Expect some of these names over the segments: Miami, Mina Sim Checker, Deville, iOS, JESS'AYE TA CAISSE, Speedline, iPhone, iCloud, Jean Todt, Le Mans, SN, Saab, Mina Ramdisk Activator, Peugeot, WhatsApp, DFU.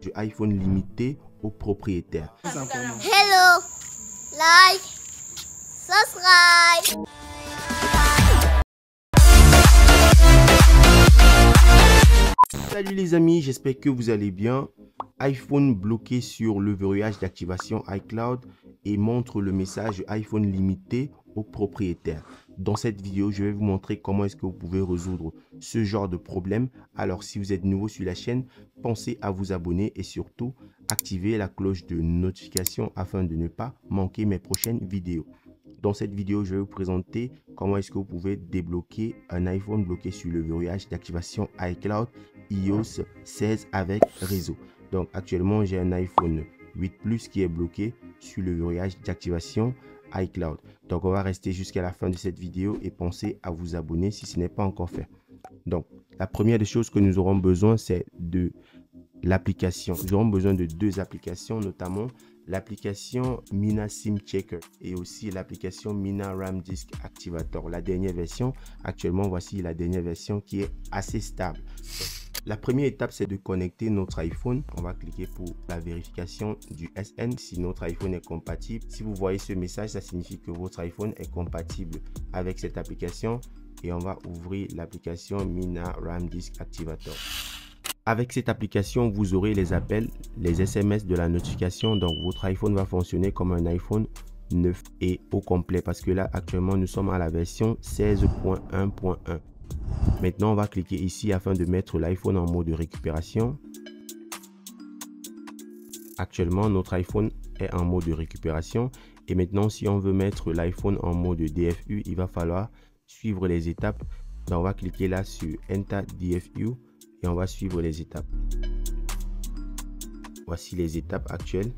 du iPhone limité aux propriétaires. Hello, like, subscribe. Salut les amis, j'espère que vous allez bien. iPhone bloqué sur le verrouillage d'activation iCloud et montre le message iPhone limité aux propriétaires. Dans cette vidéo, je vais vous montrer comment est-ce que vous pouvez résoudre ce genre de problème. Alors, si vous êtes nouveau sur la chaîne, pensez à vous abonner et surtout activer la cloche de notification afin de ne pas manquer mes prochaines vidéos. Dans cette vidéo, je vais vous présenter comment est-ce que vous pouvez débloquer un iPhone bloqué sur le verrouillage d'activation iCloud iOS 16 avec réseau. Donc actuellement, j'ai un iPhone 8 Plus qui est bloqué sur le verrouillage d'activation iCloud. Donc on va rester jusqu'à la fin de cette vidéo et pensez à vous abonner si ce n'est pas encore fait. Donc la première des choses que nous aurons besoin, c'est de l'application. Nous aurons besoin de deux applications, notamment l'application Mina Sim Checker et aussi l'application Mina Ramdisk Activator, la dernière version. Actuellement, voici la dernière version qui est assez stable. La première étape, c'est de connecter notre iPhone. On va cliquer pour la vérification du SN si notre iPhone est compatible. Si vous voyez ce message, ça signifie que votre iPhone est compatible avec cette application et on va ouvrir l'application Mina Ramdisk Activator. Avec cette application, vous aurez les appels, les SMS de la notification. Donc, votre iPhone va fonctionner comme un iPhone 9 et au complet parce que là, actuellement, nous sommes à la version 16.1.1. Maintenant, on va cliquer ici afin de mettre l'iPhone en mode de récupération. Actuellement, notre iPhone est en mode de récupération. Et maintenant, si on veut mettre l'iPhone en mode DFU, il va falloir suivre les étapes. Donc, on va cliquer là sur Enter DFU et on va suivre les étapes. Voici les étapes actuelles.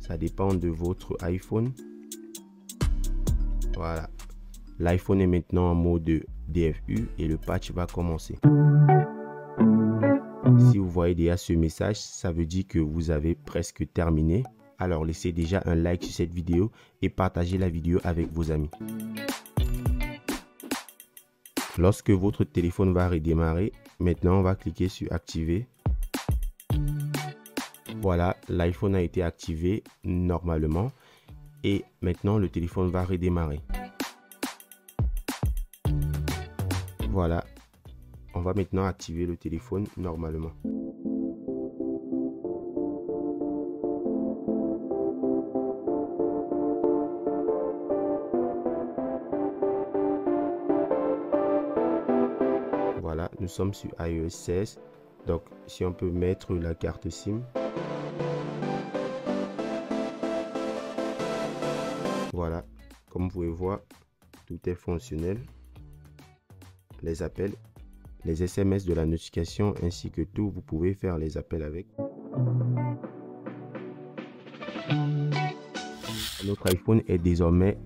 Ça dépend de votre iPhone. Voilà. L'iPhone est maintenant en mode DFU et le patch va commencer. Si vous voyez déjà ce message, ça veut dire que vous avez presque terminé. Alors laissez déjà un like sur cette vidéo et partagez la vidéo avec vos amis. Lorsque votre téléphone va redémarrer, maintenant on va cliquer sur activer. Voilà, l'iPhone a été activé normalement et maintenant le téléphone va redémarrer. Voilà, on va maintenant activer le téléphone normalement. Voilà, nous sommes sur iOS 16. Donc, si on peut mettre la carte SIM. Voilà, comme vous pouvez voir, tout est fonctionnel. Les appels, les SMS de la notification ainsi que tout, vous pouvez faire les appels avec. Notre iPhone est désormais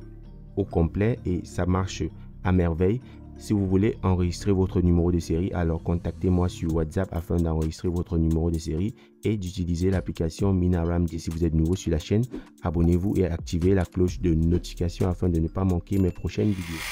au complet et ça marche à merveille. Si vous voulez enregistrer votre numéro de série, alors contactez-moi sur WhatsApp afin d'enregistrer votre numéro de série et d'utiliser l'application Mina Ramdisk. Si vous êtes nouveau sur la chaîne, abonnez-vous et activez la cloche de notification afin de ne pas manquer mes prochaines vidéos.